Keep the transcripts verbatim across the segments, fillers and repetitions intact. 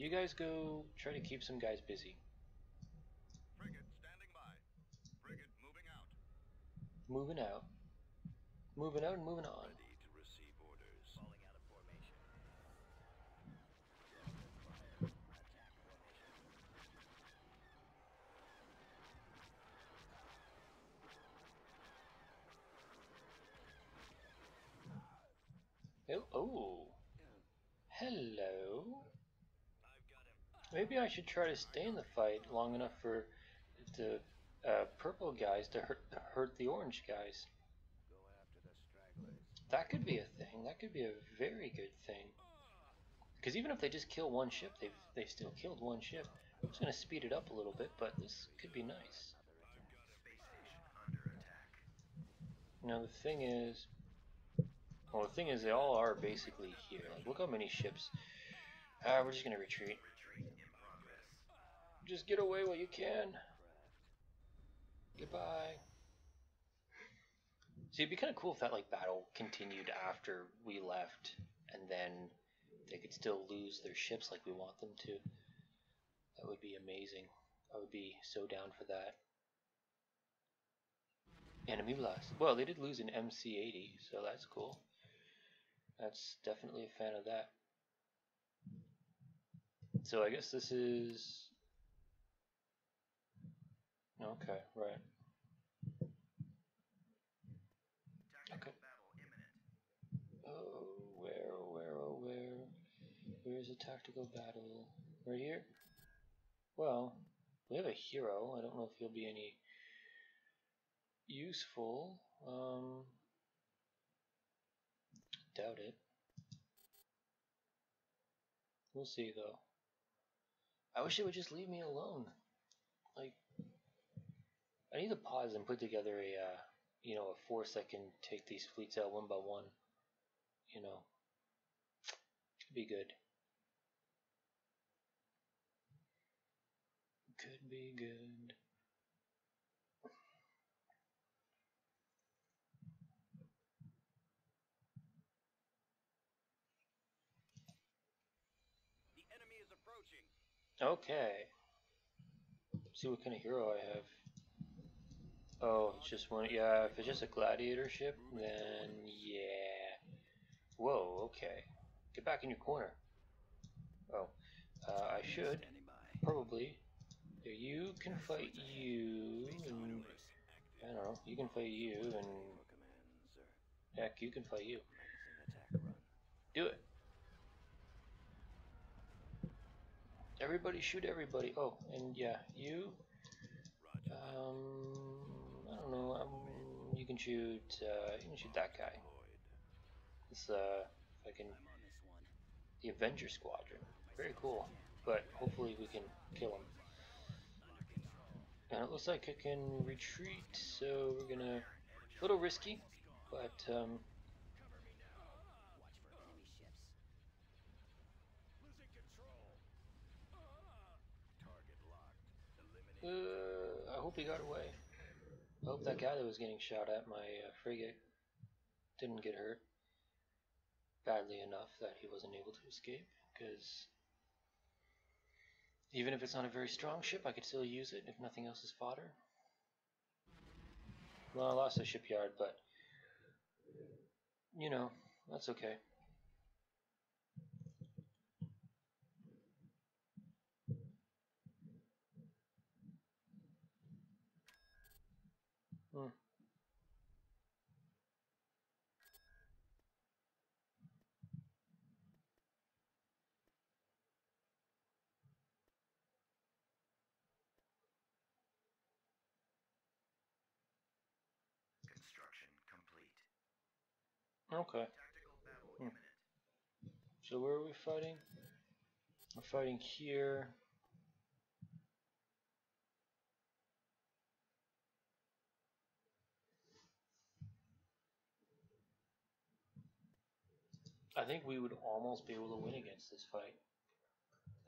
You guys go try to keep some guys busy. Frigate standing by. Frigate moving out. Moving out. Moving out and moving on. Ready to receive orders. Falling out of formation. Oh, oh. Hello. Maybe I should try to stay in the fight long enough for the uh, purple guys to hurt, to hurt the orange guys. Go after the stragglers. That could be a thing. That could be a very good thing. Because even if they just kill one ship, they've they still killed one ship. I'm just gonna speed it up a little bit, but this could be nice. Now the thing is, well, the thing is, they all are basically here. Like, look how many ships. Ah, we're just gonna retreat. Just get away while you can. Goodbye. See, it'd be kind of cool if that like battle continued after we left, and then they could still lose their ships like we want them to. That would be amazing. I would be so down for that. Enemy blast. Well, they did lose an M C eighty, so that's cool. That's definitely a fan of that. So I guess this is... Okay, right. Okay. Oh, where, oh, where, oh, where? Where's the tactical battle? Right here? Well, we have a hero. I don't know if he'll be any useful. Um, doubt it. We'll see, though. I wish it would just leave me alone. Like, I need to pause and put together a, uh, you know, a force that can take these fleets out one by one. You know, could be good. Could be good. The enemy is approaching. Okay. Let's see what kind of hero I have. Oh, it's just one. Yeah, if it's just a gladiator ship, then yeah. Whoa. Okay. Get back in your corner. Oh, uh, I should probably. Yeah, you can fight you. And, I don't know. You can fight you, and heck, you can fight you. Do it. Everybody shoot everybody. Oh, and yeah, you. Um, I don't know. Um, you can shoot. Uh, you can shoot that guy. It's uh, if I can. The Avengers Squadron. Very cool. But hopefully we can kill him. And it looks like it can retreat. So we're gonna. A little risky, but um. Uh, I hope he got away. I hope that guy that was getting shot at, my uh, frigate, didn't get hurt badly enough that he wasn't able to escape, because even if it's not a very strong ship, I could still use it if nothing else is fodder. Well, I lost the shipyard, but you know, that's okay. Hmm. Construction complete. Okay. Tactical battle imminent. So where are we fighting? We're fighting here. I think we would almost be able to win against this fight.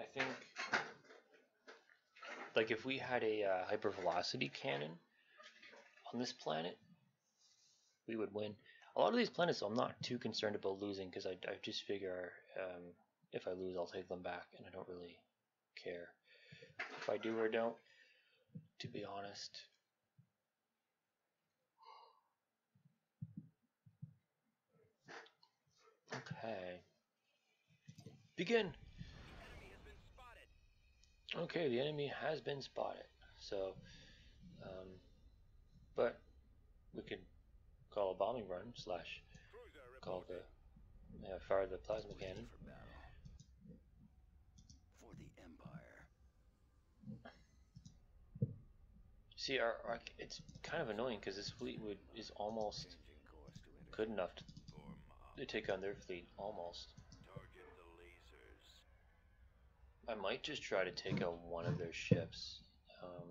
I think, like, if we had a uh, hypervelocity cannon on this planet, we would win. A lot of these planets, I'm not too concerned about losing, because I, I just figure um, if I lose, I'll take them back, and I don't really care if I do or don't, to be honest. Okay. Begin! Okay, the enemy has been spotted. So, um, but we could call a bombing run slash call the yeah, fire the plasma cannon for battle for the Empire. See, our, our it's kind of annoying because this fleet would is almost good enough to, to take on their fleet almost. I might just try to take out one of their ships. Um,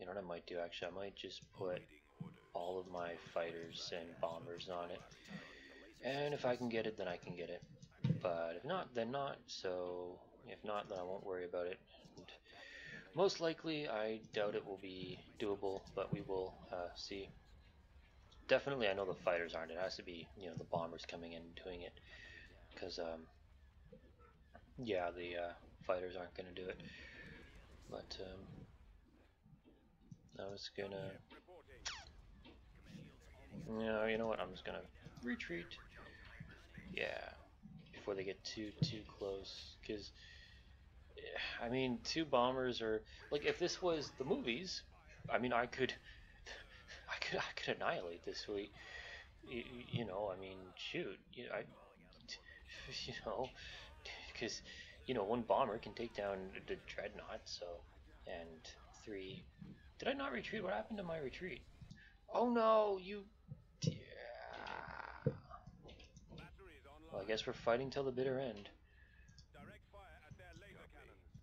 you know what I might do actually? I might just put all of my fighters and bombers on it. And if I can get it, then I can get it. But if not, then not. So if not, then I won't worry about it. And most likely, I doubt it will be doable, but we will uh, see. Definitely, I know the fighters aren't. It has to be, you know, the bombers coming in and doing it. Because, um... yeah, the uh, fighters aren't going to do it, but um, I was going to, no, you know what, I'm just going to retreat, yeah, before they get too, too close, because, I mean, two bombers are, like, if this was the movies, I mean, I could, I could, I could annihilate this fleet, you, you know, I mean, shoot, you, I, you know, because, you know, one bomber can take down the dreadnought, so, and three, did I not retreat? What happened to my retreat? Oh no, you, yeah. Well, I guess we're fighting till the bitter end. Direct fire at their laser cannons.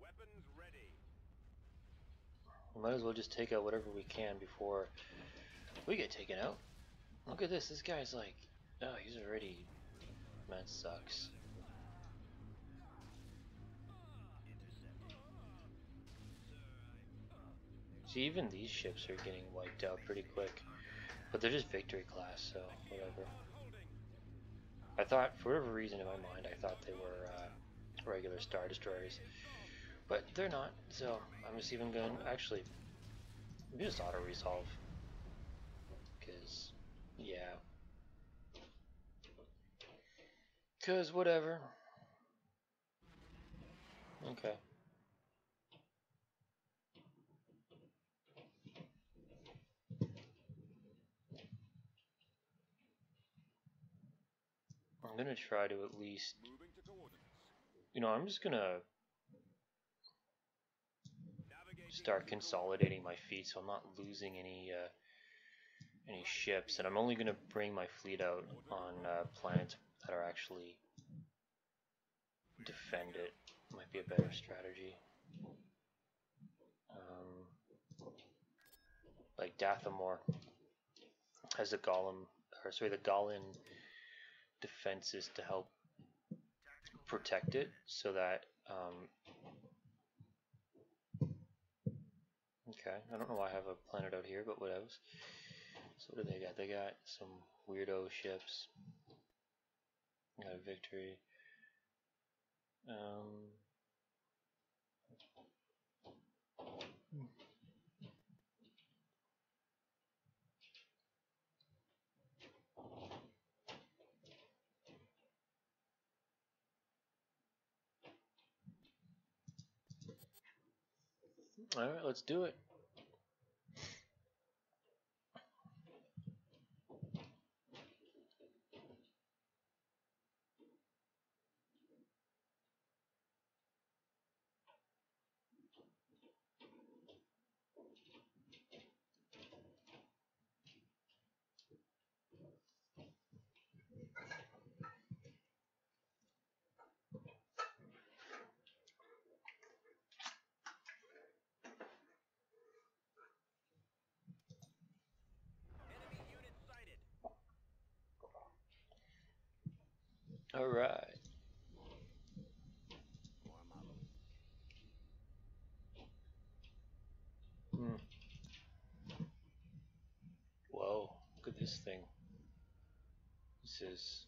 Weapons ready. We might as well just take out whatever we can before we get taken out. Look at this, this guy's like, oh, he's already... Man sucks. See, even these ships are getting wiped out pretty quick, but they're just victory class, so whatever. I thought, for whatever reason in my mind, I thought they were uh, regular Star Destroyers, but they're not. So I'm just even going to actually just auto resolve, because yeah. Cause whatever. Okay. I'm gonna try to at least, you know, I'm just gonna start consolidating my fleet so I'm not losing any uh, any ships, and I'm only gonna bring my fleet out on uh, planets that are actually defend it. Might be a better strategy. Um, like Dathomir has the Golem, or sorry, the Golem defenses to help protect it, so that. Um, okay, I don't know why I have a planet out here, but what else? So what do they got? They got some weirdo ships. Got a victory. Um, all right, let's do it. All right. Hmm. Whoa! Look at this thing. This is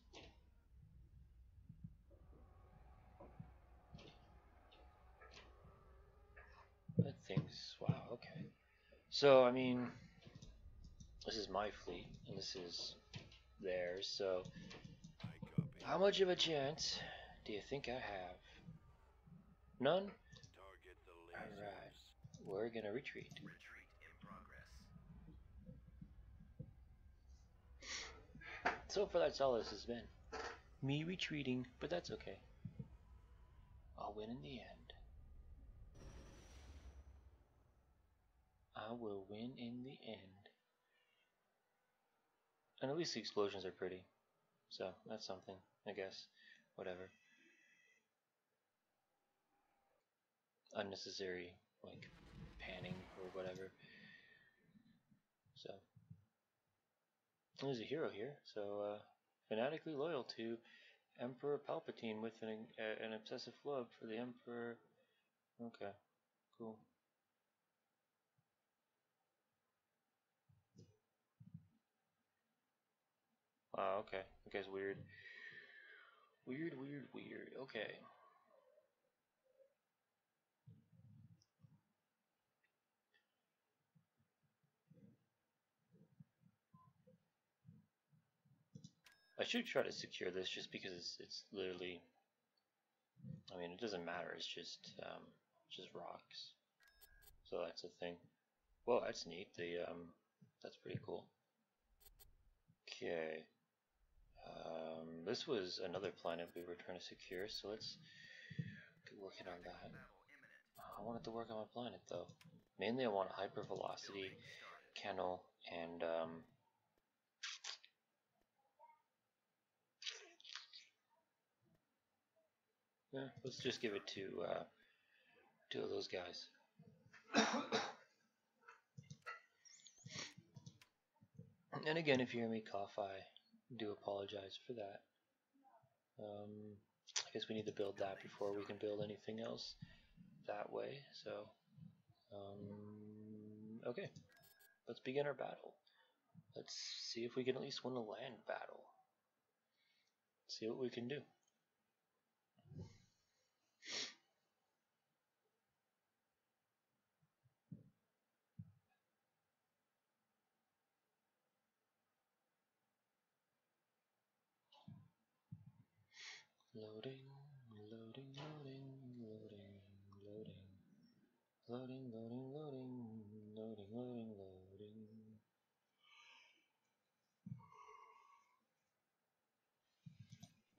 Nice. Wow, okay. So, I mean, this is my fleet, and this is theirs, so how much of a chance do you think I have? None? Alright, we're gonna retreat. Retreat in progress. So far that's all this has been. Me retreating, but that's okay. I'll win in the end. I will win in the end. And at least the explosions are pretty. So, that's something, I guess. Whatever. Unnecessary, like, panning or whatever. So. There's a hero here, so, uh, fanatically loyal to Emperor Palpatine with an, uh, an obsessive love for the Emperor. Okay, cool. Wow, okay. That guy's weird. Weird, weird, weird. Okay. I should try to secure this just because it's, it's literally, I mean, it doesn't matter, it's just um, just rocks. So that's a thing. Well, that's neat. The um, that's pretty cool. Okay. Um, this was another planet we were trying to secure, so let's get working on that. I wanted to work on my planet though. Mainly I want hypervelocity, kennel, and um, yeah, let's just give it to uh, two of those guys. And again, if you hear me cough, I do apologize for that. Um, I guess we need to build that before we can build anything else that way. So, um, okay, let's begin our battle. Let's see if we can at least win a land battle. Let's see what we can do. Loading, loading, loading, loading, loading, loading, loading, loading, loading, loading, loading.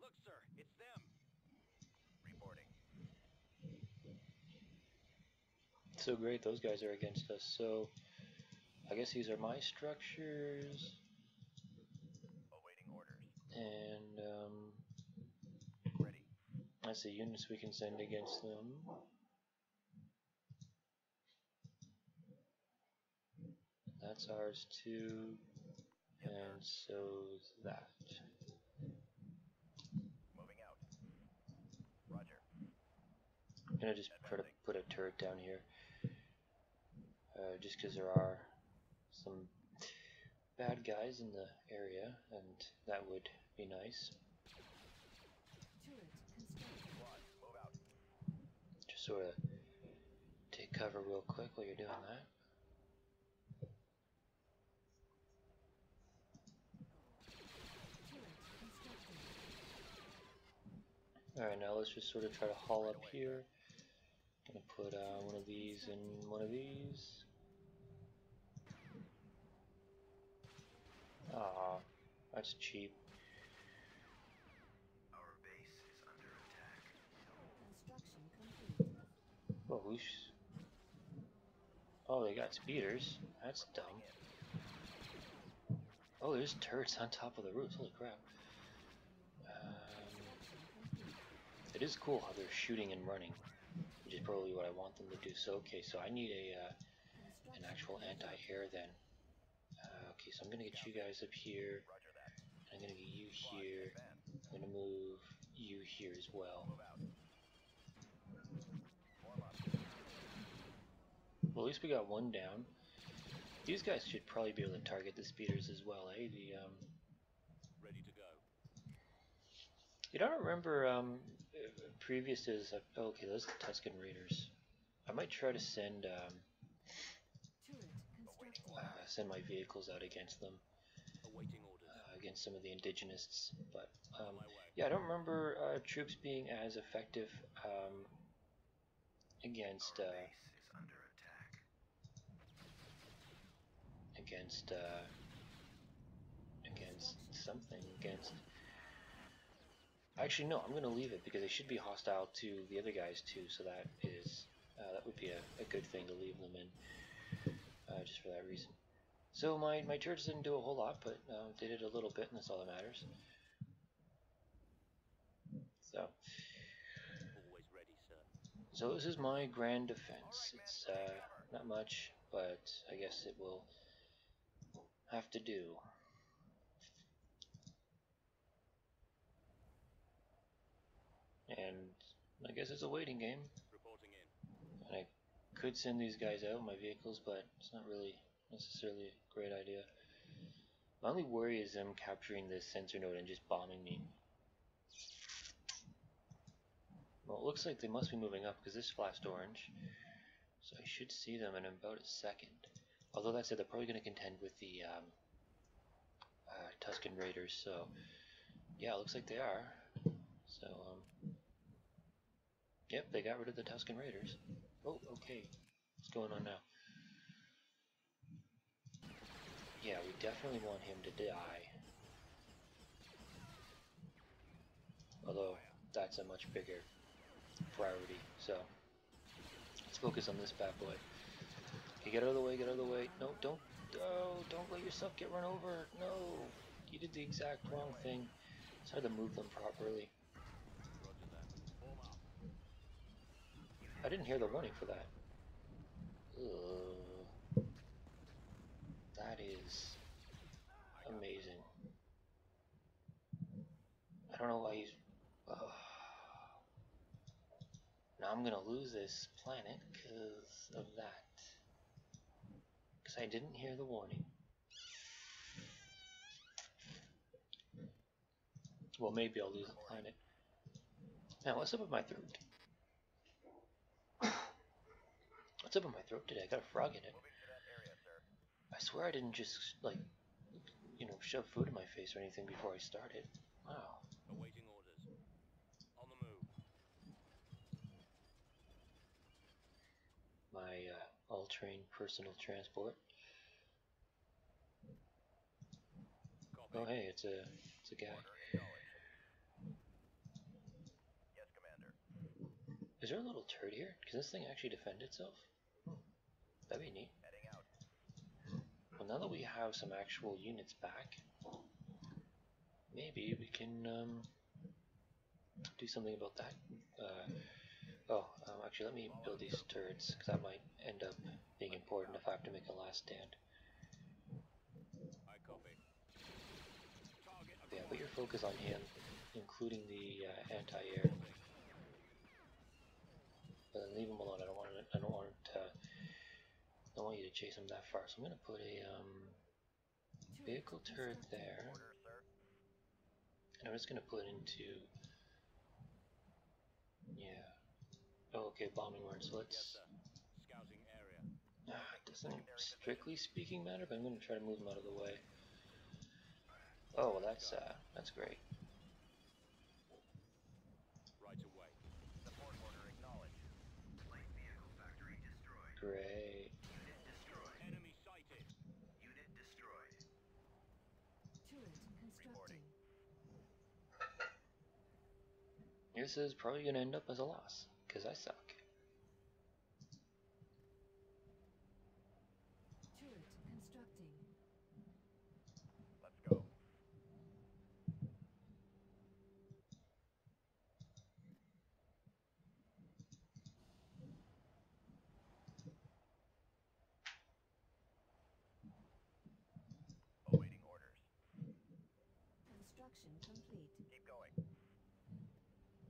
Look, sir, it's them. Reporting. So great, those guys are against us. So, I guess these are my structures. Awaiting orders. And um. That's the units we can send against them. That's ours too, and so's that. Moving out. Roger. I'm gonna just put a, put a turret down here, uh, just because there are some bad guys in the area, and that would be nice. Just sort of take cover real quick while you're doing that. Alright, now let's just sort of try to haul up here. I'm gonna put uh, one of these and one of these. Aw, that's cheap. Oh, oh, they got speeders. That's dumb. Oh, there's turrets on top of the roofs. Holy crap. Um, it is cool how they're shooting and running, which is probably what I want them to do. So, okay, so I need a uh, an actual anti-air then. Uh, okay, so I'm going to get you guys up here. I'm going to get you here. I'm going to move you here as well. Well, at least we got one down. These guys should probably be able to target the speeders as well, eh? The um. Ready to go. You don't remember um previous is uh, okay. Those are the Tusken Raiders. I might try to send um send my vehicles out against them, uh, against some of the indigenists. But um, yeah, I don't remember uh, troops being as effective um, against uh, against uh, against something against. Actually, no, I'm going to leave it because they should be hostile to the other guys too. So that is uh, that would be a, a good thing to leave them in, uh, just for that reason. So my my turrets didn't do a whole lot, but uh, did it a little bit, and that's all that matters. So, always ready, sir. So this is my grand defense. It's uh, not much, but I guess it will have to do. And I guess it's a waiting game. Reporting in. And I could send these guys out, my vehicles, but it's not really necessarily a great idea. My only worry is them capturing this sensor node and just bombing me. Well, it looks like they must be moving up because this flashed orange. So I should see them in about a second. Although that said, they're probably going to contend with the um, uh, Tusken Raiders. So yeah, it looks like they are. So, um, yep, they got rid of the Tusken Raiders. Oh, okay. What's going on now? Yeah, we definitely want him to die. Although, that's a much bigger priority. So, let's focus on this bad boy. Okay, get out of the way, get out of the way. No, don't, oh, don't let yourself get run over. No, you did the exact wrong thing. It's hard to move them properly. I didn't hear the warning for that. Uh, that is amazing. I don't know why he's... Uh, now I'm gonna lose this planet because of that. Because I didn't hear the warning. Well, maybe I'll lose the planet. Now, what's up with my throat? What's up with my throat today? I got a frog in it. I swear I didn't just, like, you know, shove food in my face or anything before I started. Wow. Awaiting orders. On the move. My uh, all-terrain personal transport. Copy. Oh, hey, it's a it's a guy. Is there a little turret here? Can this thing actually defend itself? Hmm. That'd be neat. Heading out. Well, now that we have some actual units back, maybe we can um, do something about that. Uh, oh, um, actually, let me build these turrets, because that might end up being important if I have to make a last stand. I copy. Yeah, put your focus on him, including the uh, anti-air. But then leave him alone. I don't want. To, I don't want. To, uh, I don't want you to chase him that far. So I'm gonna put a um, vehicle turret there, and I'm just gonna put into. Yeah. Oh, okay. Bombing words. So let's. Ah, it doesn't strictly speaking matter, but I'm gonna try to move him out of the way. Oh, well, that's uh, that's great. Right away. Great. Unit destroyed. Enemy sighted. Unit destroyed. Turret constructing. This is probably going to end up as a loss, because I suck. Turret constructing. Let's go. Construction complete. Keep going.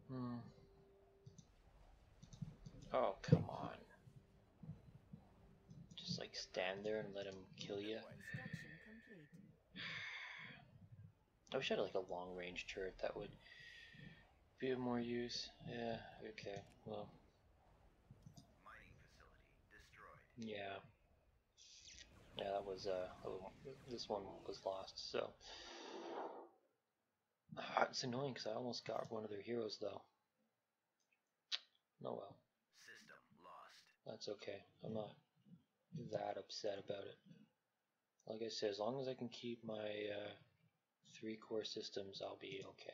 Hmm. Oh, come on. Just like stand there and let him kill you. Construction complete. I wish I had like a long range turret that would be of more use. Yeah, okay. Well. Mining facility destroyed. Yeah. Yeah, that was uh, this one was lost. So ah, it's annoying because I almost got one of their heroes though. No, well, system lost. That's okay. I'm not that upset about it. Like I said, as long as I can keep my uh, three core systems, I'll be okay.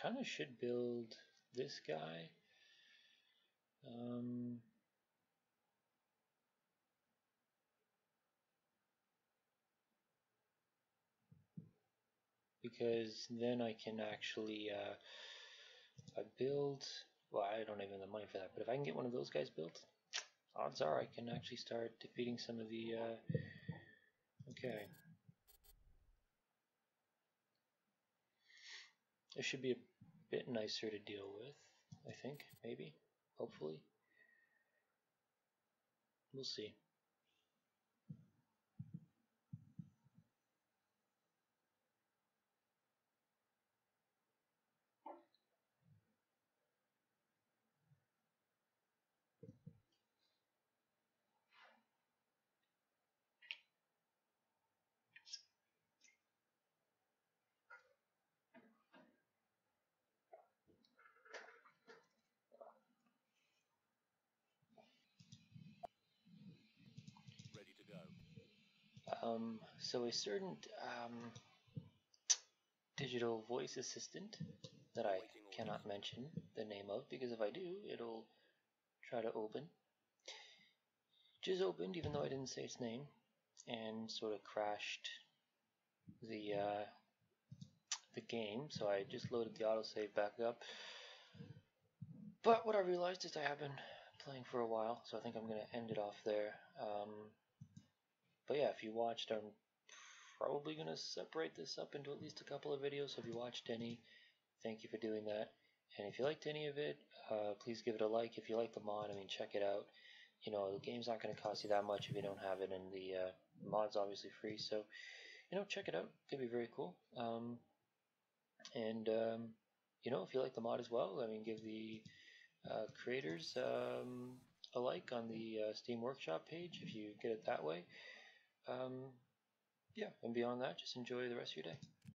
Kind of should build this guy. Um, because then I can actually uh, I build, well, I don't even have the money for that, but if I can get one of those guys built, odds are I can actually start defeating some of the uh, okay. This should be a bit nicer to deal with, I think, maybe, hopefully. We'll see. Um, so a certain um, digital voice assistant that I cannot mention the name of, because if I do, it'll try to open. Just opened, even though I didn't say its name, and sort of crashed the uh, the game. So I just loaded the autosave back up. But what I realized is I have been playing for a while, so I think I'm going to end it off there. Um, But yeah, if you watched, I'm probably going to separate this up into at least a couple of videos. So if you watched any, thank you for doing that. And if you liked any of it, uh, please give it a like. If you like the mod, I mean, check it out. You know, the game's not going to cost you that much if you don't have it, and the uh, mod's obviously free. So, you know, check it out. It could be very cool. Um, and, um, you know, if you like the mod as well, I mean, give the uh, creators um, a like on the uh, Steam Workshop page if you get it that way. Um, yeah, and beyond that, just enjoy the rest of your day.